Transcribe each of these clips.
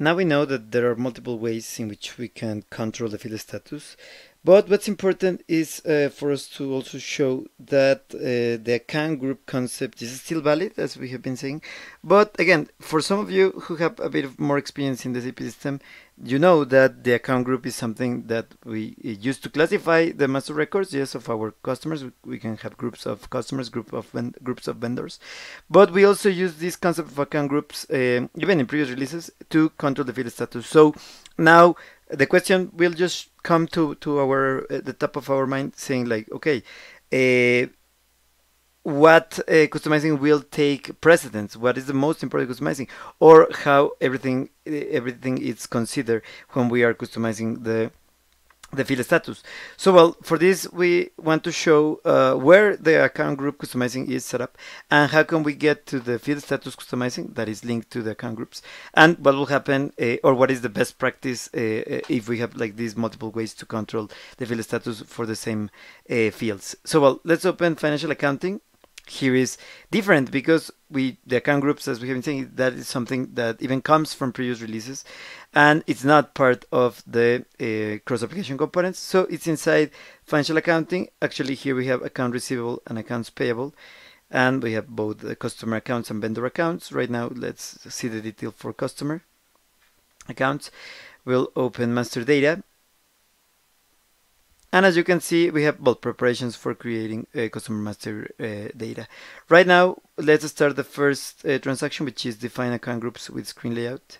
Now we know that there are multiple ways in which we can control the field status, but what's important is for us to also show that the account group concept is still valid, as we have been saying. But again, for some of you who have a bit of more experience in the SAP system, you know that the account group is something that we use to classify the master records, yes, of our customers. We can have groups of customers, groups of vendors, but we also use this concept of account groups even in previous releases to control the field status. So now the question will just come to our the top of our mind, saying like, okay, what customizing will take precedence? What is the most important customizing, or how everything is considered when we are customizing the field status? So, well, for this we want to show where the account group customizing is set up and how can we get to the field status customizing that is linked to the account groups, and what will happen or what is the best practice if we have like these multiple ways to control the field status for the same fields. So, well, let's open financial accounting. Here is different because the account groups, as we have been saying, that is something that even comes from previous releases, and it's not part of the cross-application components. So it's inside financial accounting. Actually, here we have account receivable and accounts payable, and we have both the customer accounts and vendor accounts. Right now, let's see the detail for customer accounts. We'll open master data. And as you can see, we have both preparations for creating customer master data. Right now, let's start the first transaction, which is define account groups with screen layout.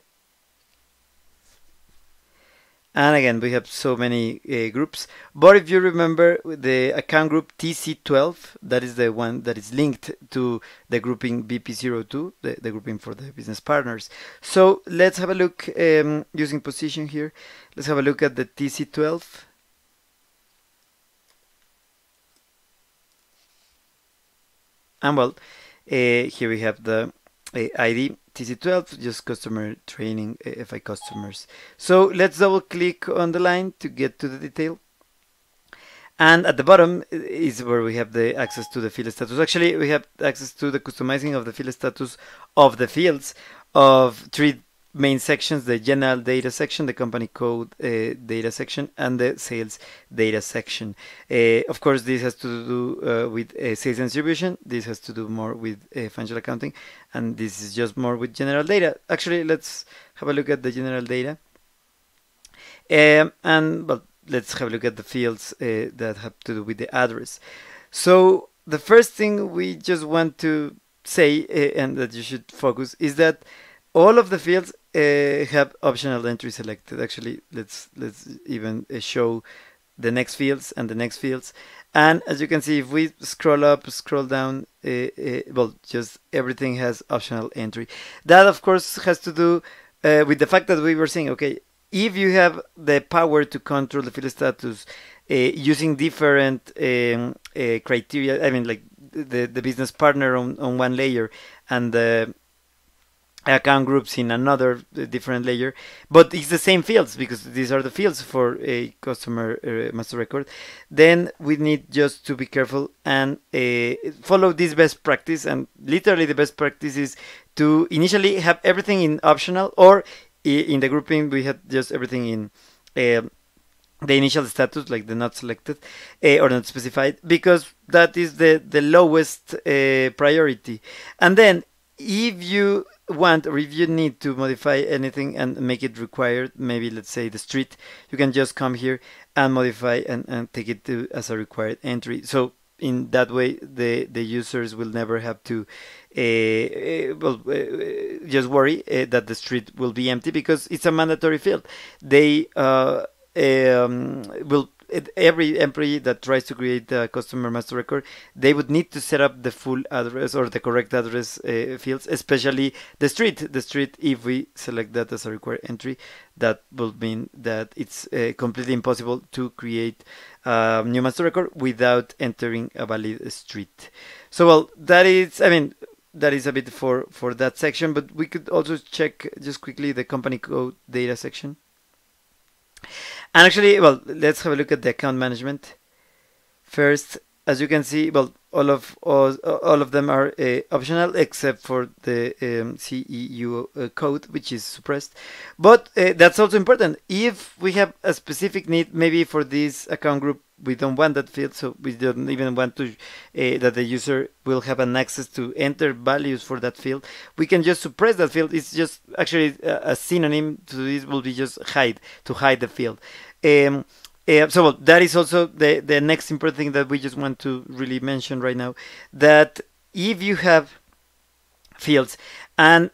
And again, we have so many groups. But if you remember the account group TC12, that is the one that is linked to the grouping BP02, the grouping for the business partners. So let's have a look using position here. Let's have a look at the TC12. And well, here we have the ID TC12, just customer training FI customers. So let's double click on the line to get to the detail. And at the bottom is where we have the access to the field status. Actually, we have access to the customizing of the field status of the fields of three main sections: the general data section, the company code data section, and the sales data section. Of course, this has to do with sales and distribution, this has to do more with financial accounting, and this is just more with general data. Actually, let's have a look at the general data, and well, let's have a look at the fields that have to do with the address. So the first thing we just want to say and that you should focus is that all of the fields have optional entry selected. Actually, let's even show the next fields and the next fields. And as you can see, if we scroll up, scroll down, well, just everything has optional entry. That, of course, has to do with the fact that we were saying, okay, if you have the power to control the field status using different criteria, I mean, like the business partner on one layer and the account groups in another different layer, but it's the same fields because these are the fields for a customer master record, then we need just to be careful and follow this best practice. And literally the best practice is to initially have everything in optional, or in the grouping we had just everything in the initial status, like the not selected or not specified, because that is the lowest priority. And then if you want or if you need to modify anything and make it required, maybe let's say the street, you can just come here and modify and take it to as a required entry. So in that way the users will never have to just worry that the street will be empty, because it's a mandatory field. They will, every employee that tries to create a customer master record, they would need to set up the full address or the correct address fields, especially the street. The street, if we select that as a required entry, that will mean that it's completely impossible to create a new master record without entering a valid street. So, well, that is, I mean, that is a bit for that section, but we could also check just quickly the company code data section. And actually, well, let's have a look at the account management first. As you can see, well, all of them are optional except for the CEU code, which is suppressed. But that's also important. If we have a specific need, maybe for this account group, we don't want that field, so we don't even want to that the user will have an access to enter values for that field. We can just suppress that field. It's just actually a synonym to this will be just hide, to hide the field. So that is also the next important thing that we just want to really mention right now, that if you have fields and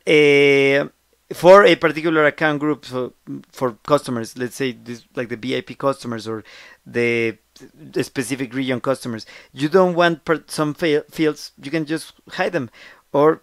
for a particular account group, so for customers, let's say this, like the VIP customers or the specific region customers, you don't want some fields, you can just hide them or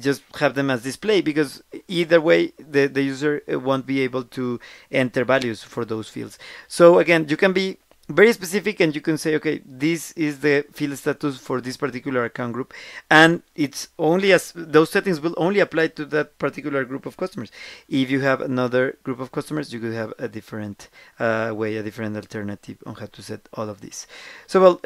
just have them as display, because either way the user won't be able to enter values for those fields. So again, you can be very specific and you can say, okay, this is the field status for this particular account group, and it's only as those settings will only apply to that particular group of customers. If you have another group of customers, you could have a different way, a different alternative on how to set all of this. So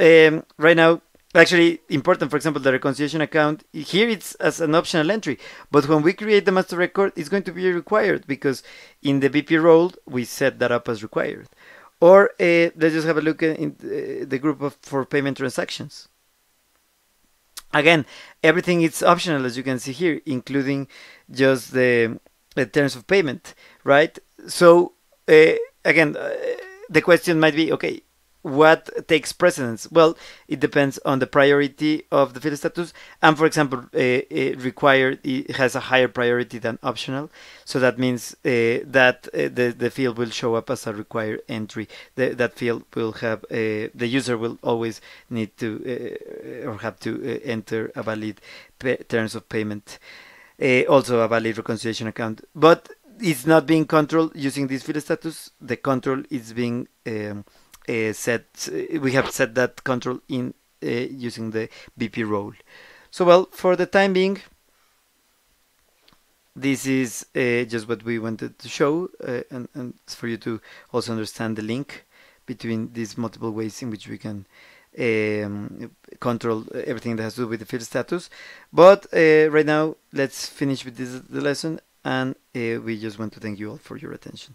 right now, actually important, for example, the reconciliation account, here it's as an optional entry, but when we create the master record, it's going to be required, because in the BP role we set that up as required. Or let's just have a look in the group for payment transactions. Again, everything is optional, as you can see here, including just the terms of payment, right? So again, the question might be, okay, what takes precedence? Well, it depends on the priority of the field status, and for example, required it has a higher priority than optional, so that means that the field will show up as a required entry. That field will have the user will always need to or have to enter a valid terms of payment, also a valid reconciliation account, but it's not being controlled using this field status. The control is being we have set that control in using the BP role. So well, for the time being, this is just what we wanted to show, and for you to also understand the link between these multiple ways in which we can control everything that has to do with the field status. But right now, let's finish with the lesson, and we just want to thank you all for your attention.